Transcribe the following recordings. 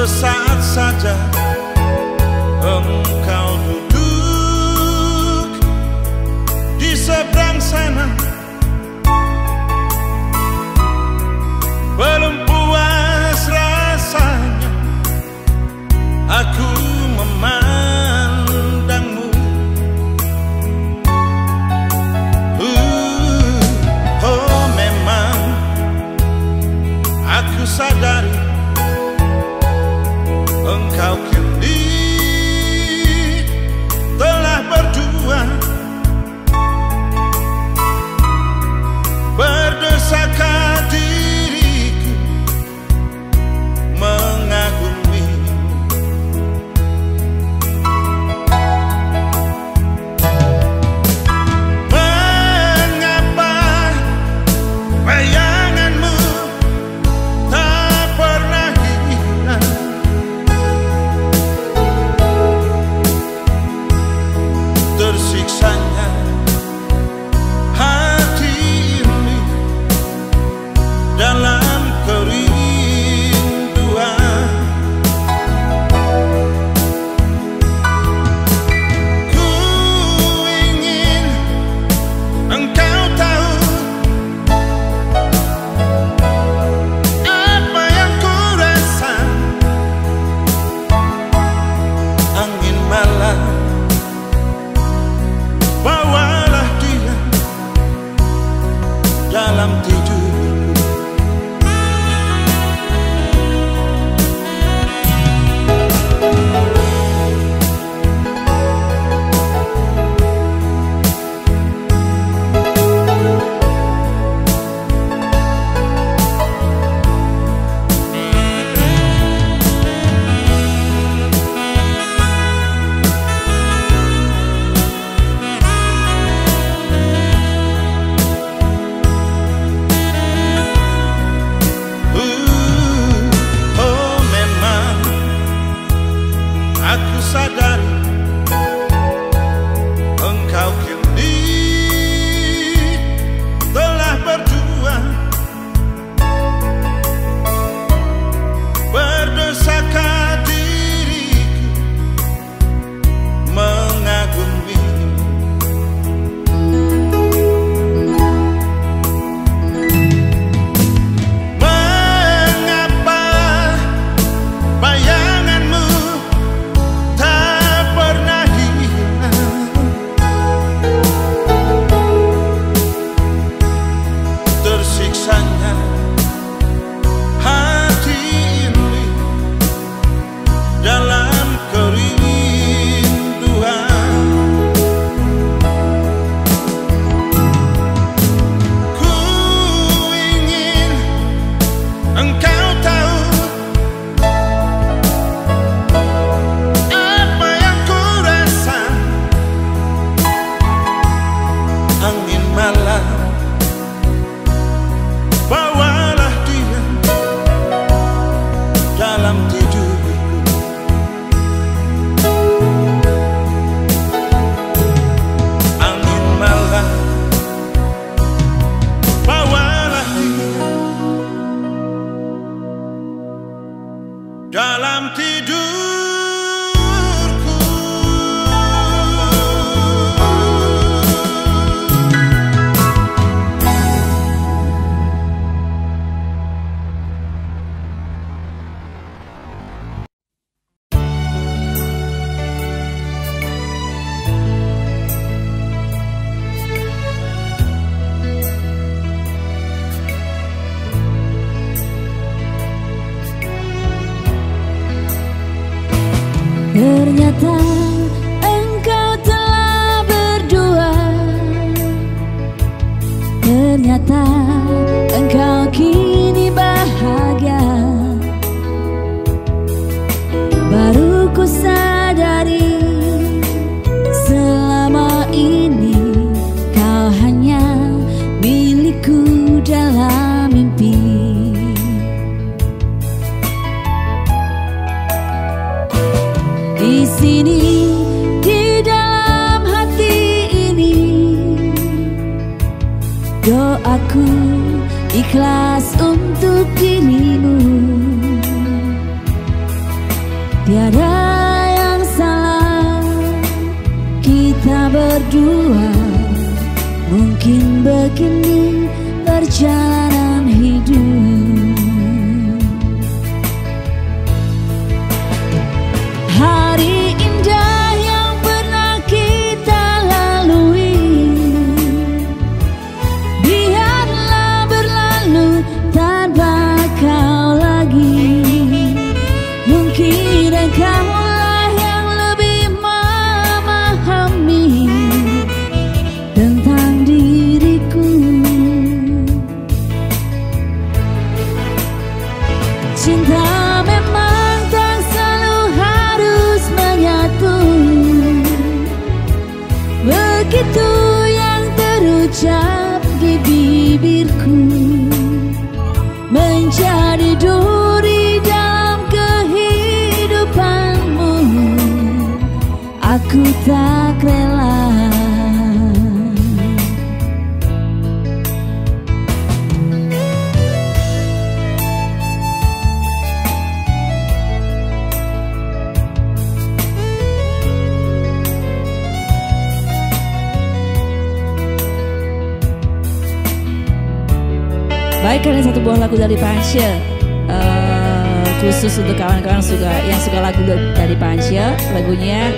sesaat saja engkau duduk di seberang sana. Belum puas rasanya aku memandangmu. Oh, memang aku sadari engkau kini telah berdua, berdosakah diriku mengagumi. Mengapa bayanganmu tak pernah hilang? Tersiksanya hati ini dalam kerinduan. Ku ingin engkau tahu apa yang ku rasa. Angin malam bawalah dia dalam tidurku. Aku sadari engkau kini telah berdua, berdosakah diriku mengagumi. Mengapa bayanganmu tak pernah hilang? Tersiksanya hati ini dalam kerinduan. Ku ingin engkau tahu apa yang ku rasa. Angin malam bawalah dia dalam tidurku. Angin malam bawalah dia dalam tidurku. Ternyata engkau telah berdua, ternyata engkau kini bahagia. Baru ku sadari selama ini kau hanya milikku dalam mimpi. Di sini Tiada yang salah, kita berdua. Mungkin begini perjalanan hidup. Hari indah yang pernah kita lalui, biarlah berlalu tanpa kau lagi. Mungkin kamulah yang lebih memahami tentang diriku. Cinta memang tak selalu harus menyatu, begitu yang terucap di bibirku menjadi duri dalam kehidupanmu. Aku tak rela. Baik, kalian satu buah lagu dari Pansya, khusus untuk kawan-kawan yang suka lagu dari Pansya. Lagunya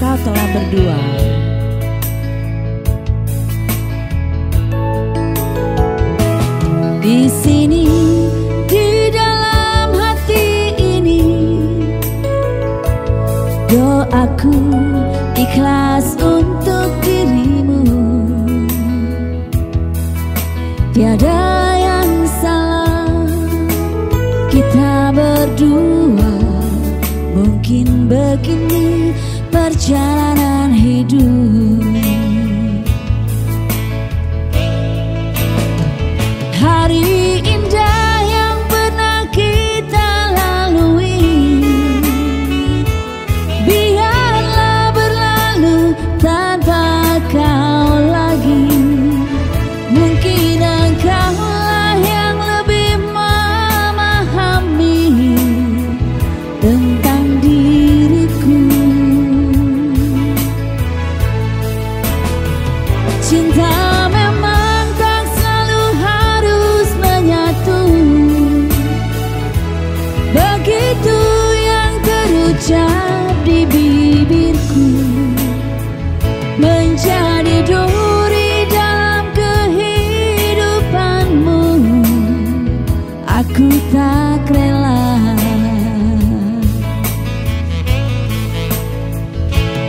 Kau Telah Berdua. Di sini, di dalam hati ini, doaku ikhlas untuk dirimu. Tiada berdua, mungkin begini perjalanan hidup. Hari indah yang pernah kita lalui, biarlah berlalu tanpa kau lagi. Mungkin engkau di bibirku menjadi duri dalam kehidupanmu. Aku tak rela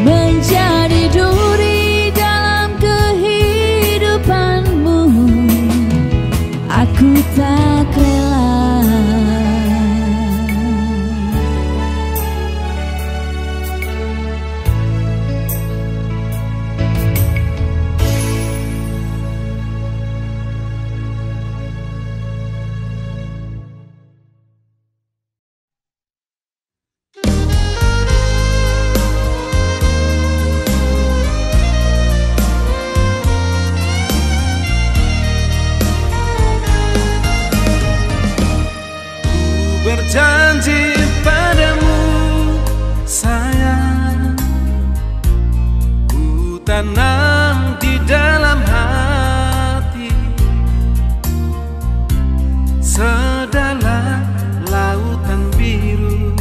menjadi duri dalam kehidupanmu. Aku tak rela. Janji padamu sayang, ku tanam di dalam hati sedalam lautan biru,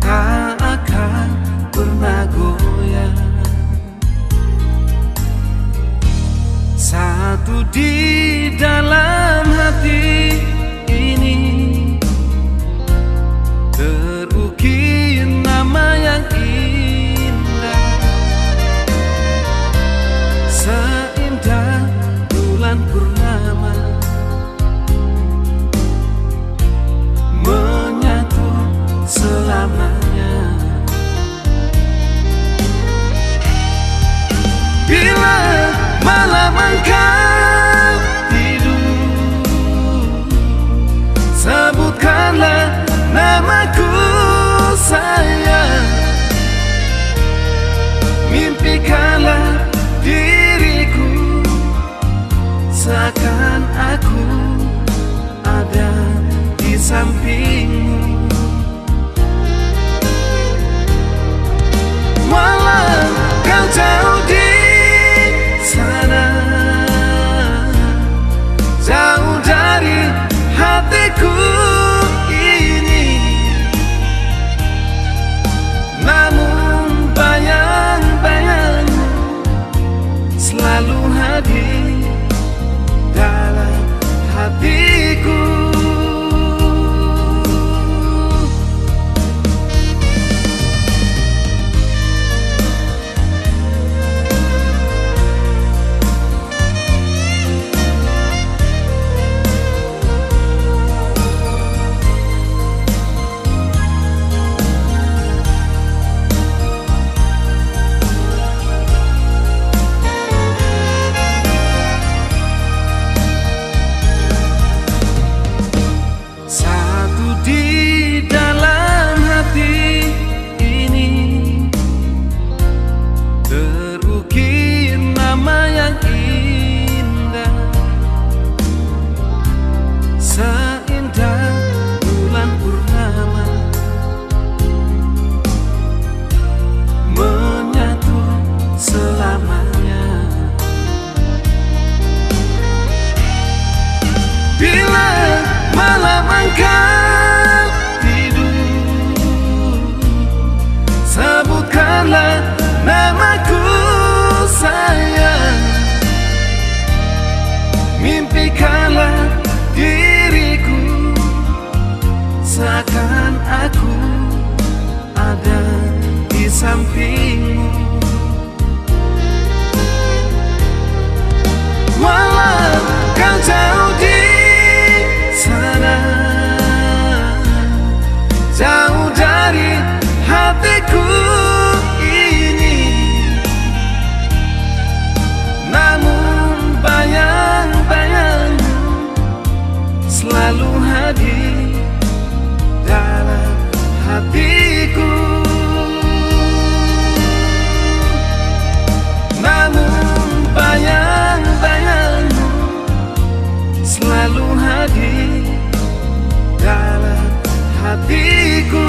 tak akan pernah goyah. Satu di dalam hati ini, terukir nama yang indah, seindah bulan purnama, menyatu selamanya. Bila malam engkau tidur, sebutkanlah namaku sayang, mimpikanlah diriku seakan aku ada di sampingmu. engkau tidur, sebutkanlah namaku sayang, mimpikanlah diriku seakan aku ada di sampingmu. Walau kau jauh di sana, jauh dari hatiku ini, namun bayang-bayangmu selalu hadir dalam hatiku. Namun bayang-bayangmu selalu hadir dalam hatiku.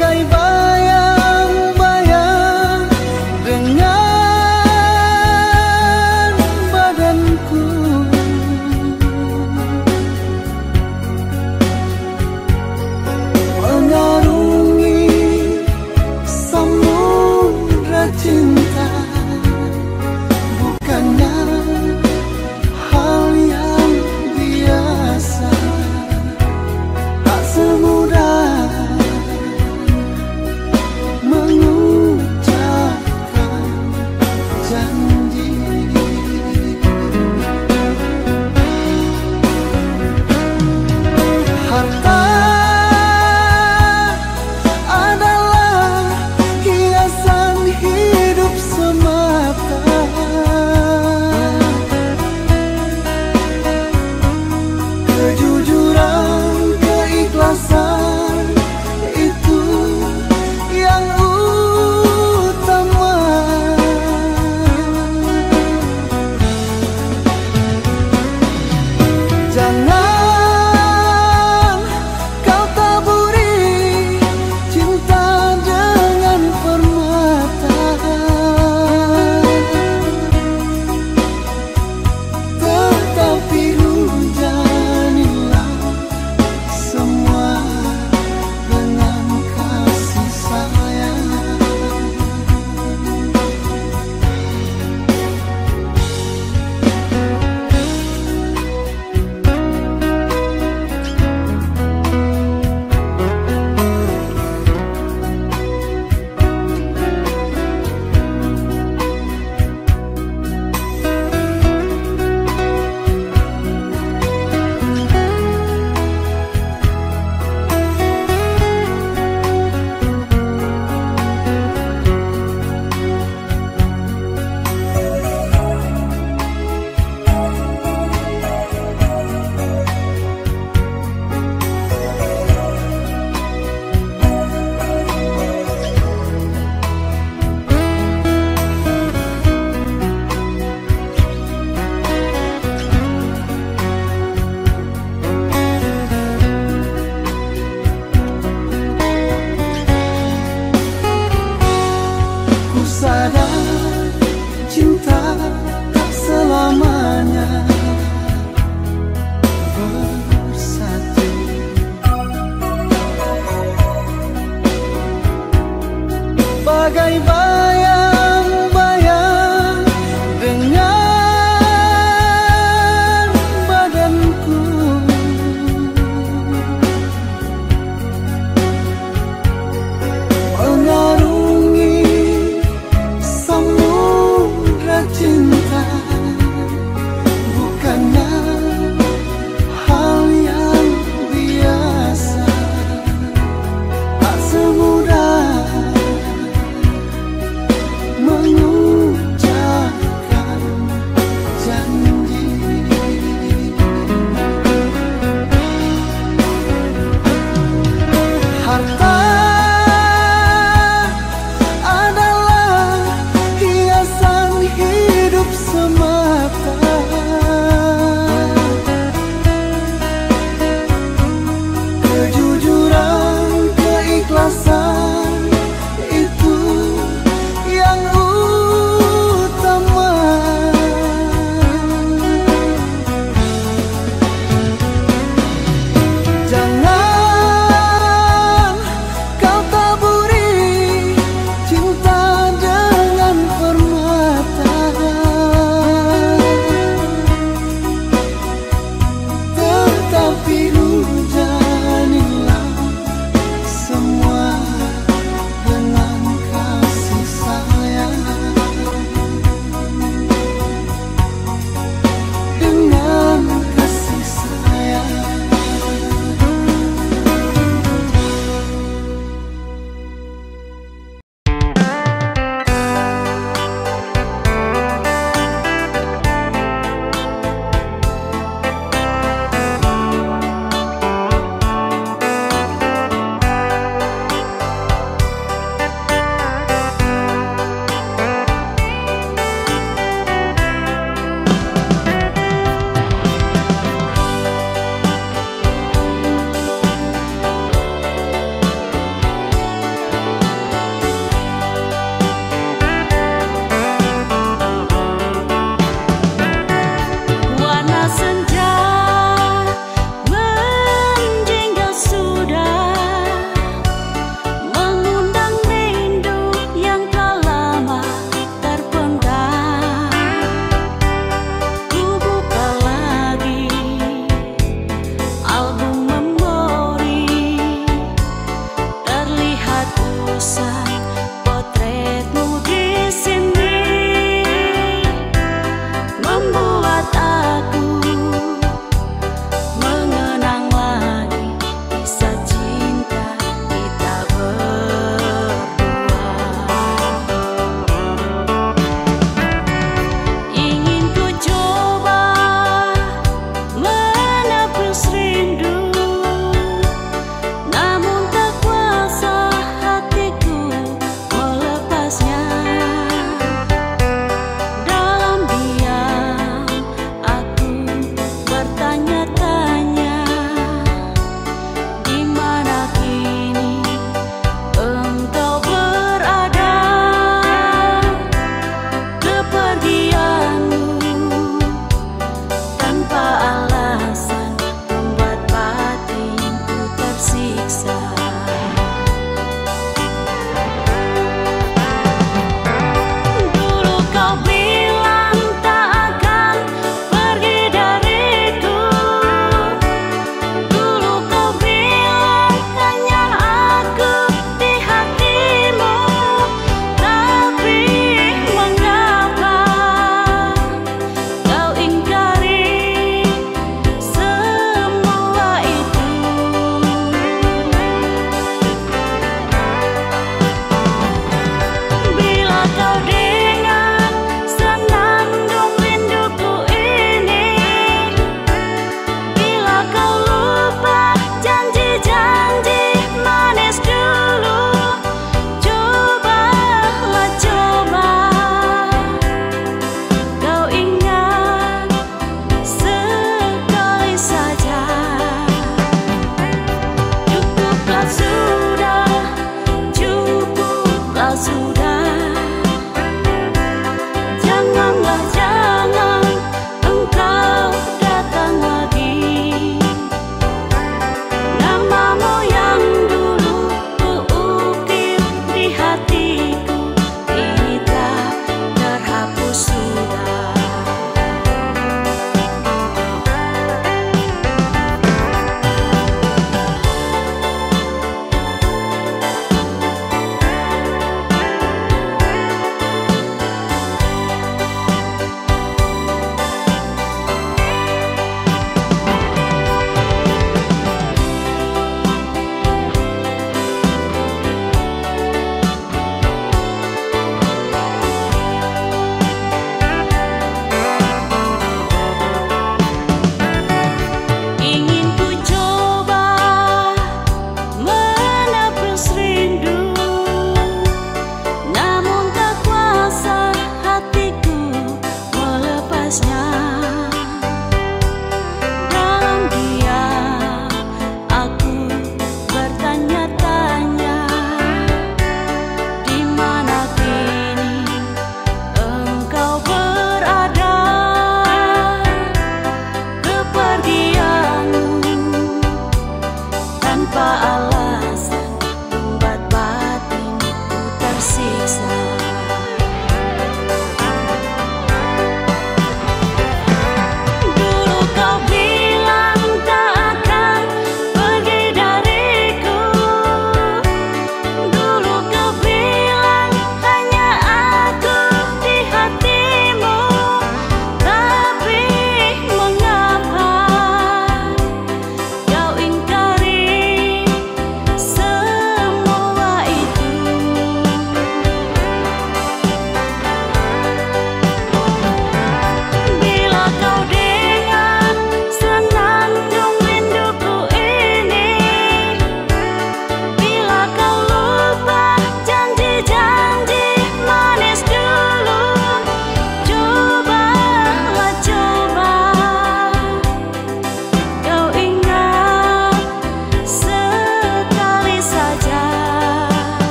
bagai bayang-bayang dengan badanku. Mengarungi samudra cinta bukannya hal yang biasa. Tak semudah bagai bayang-bayang dengan badanku. Mengarungi samudra cinta bukannya hal yang biasa. Tak semudah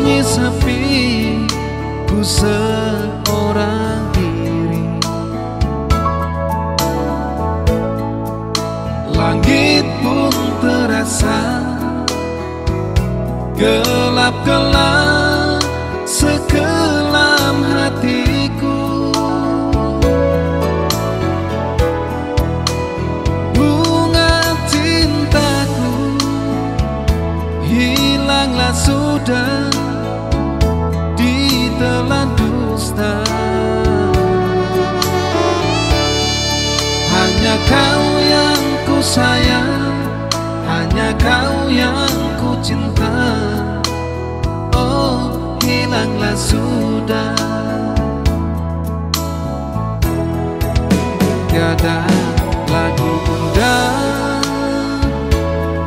sunyi sepi, ku seorang diri. Langit pun terasa gelap-gelap sekelam hatiku. Bunga cintaku hilanglah sudah, ditelan dusta. Hanya kau yang ku sayang, hanya kau yang ku cinta. Hilanglah sudah, tiada lagi undang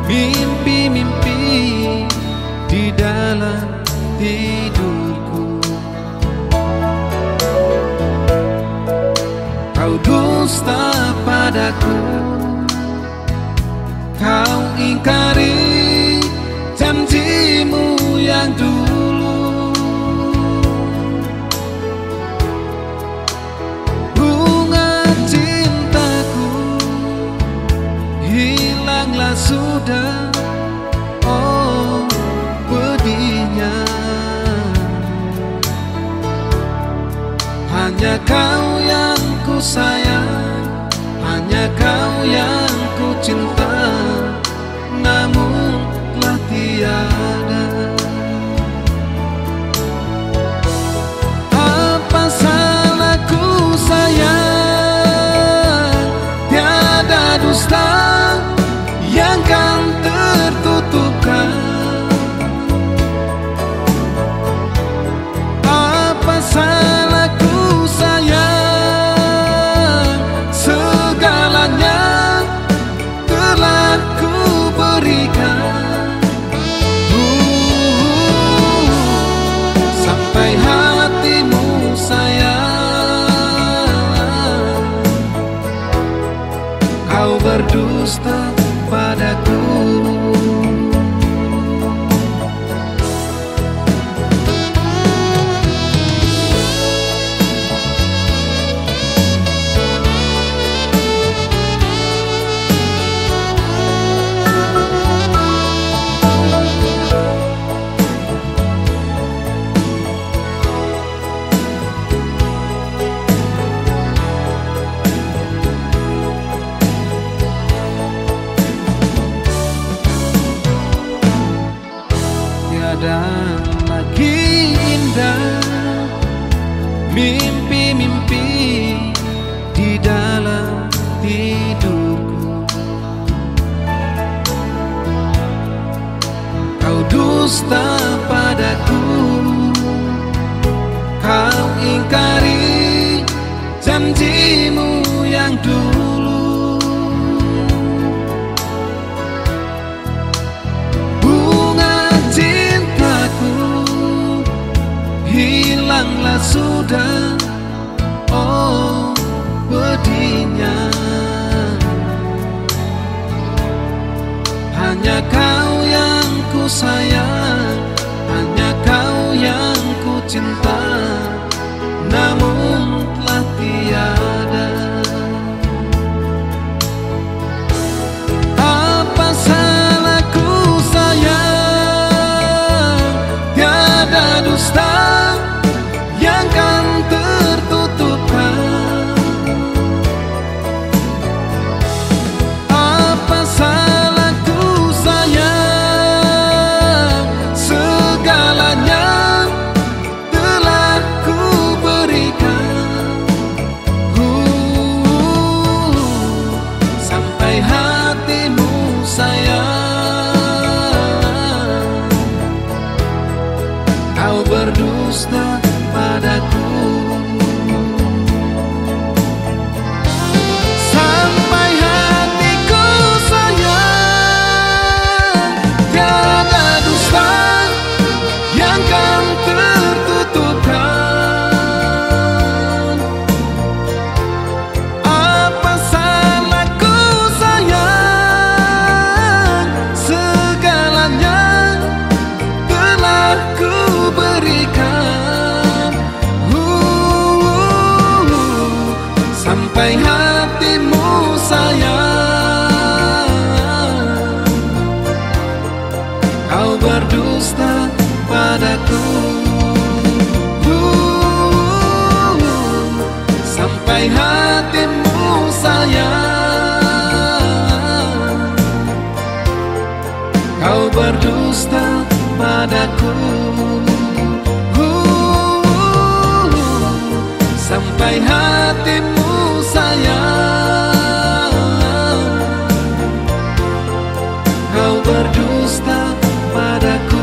mimpi-mimpi di dalam tidurku. Kau dusta padaku, kau ingkari janjimu yang dulu. Sudah, oh pedihnya. Hanya kau yang ku sayang, hanya kau yang ku cinta, namun telah tiada. Apa salahku sayang, tiada dusta yang kan tertutupkan. Apa salahku sayang, segalanya telah ku berikan. Sampai hatimu sayang, kau berdusta padaku. Dan lagi indah mimpi-mimpi di dalam tidurku. Kau dusta padaku, kau ingkari janjimu yang dulu. Hilanglah sudah, oh pedihnya. Hanya kau yang ku sayang, hanya kau yang ku cinta, namun telah tiada. Apa salahku sayang, tiada dusta yang kan tertutupkan. Apa salahku sayang, segalanya telah ku berikan. Sampai hatimu sayang, kau berdusta padaku. Sampai hatiku sayang, tiada dusta yang kan tertutupkan. Apa salahku sayang, segalanya telah ku aku sampai hatimu sayang. Kau berdusta padaku sampai hatimu sayang. Kau berdusta padaku.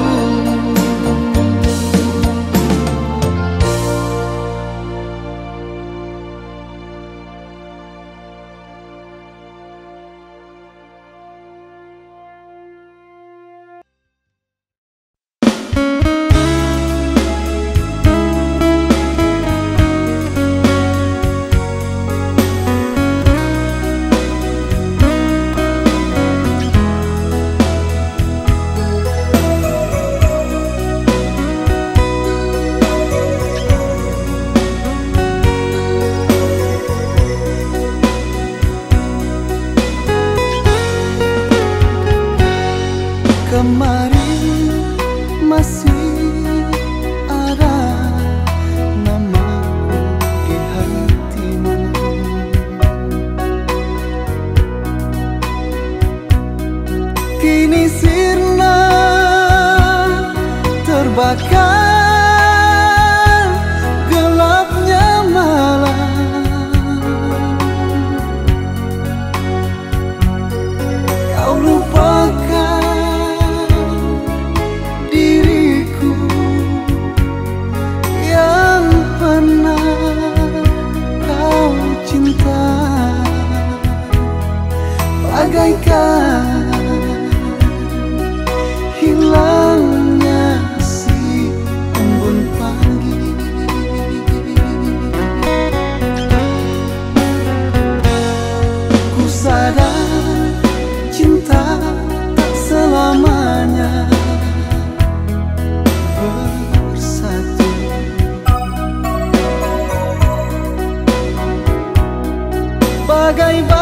Bye.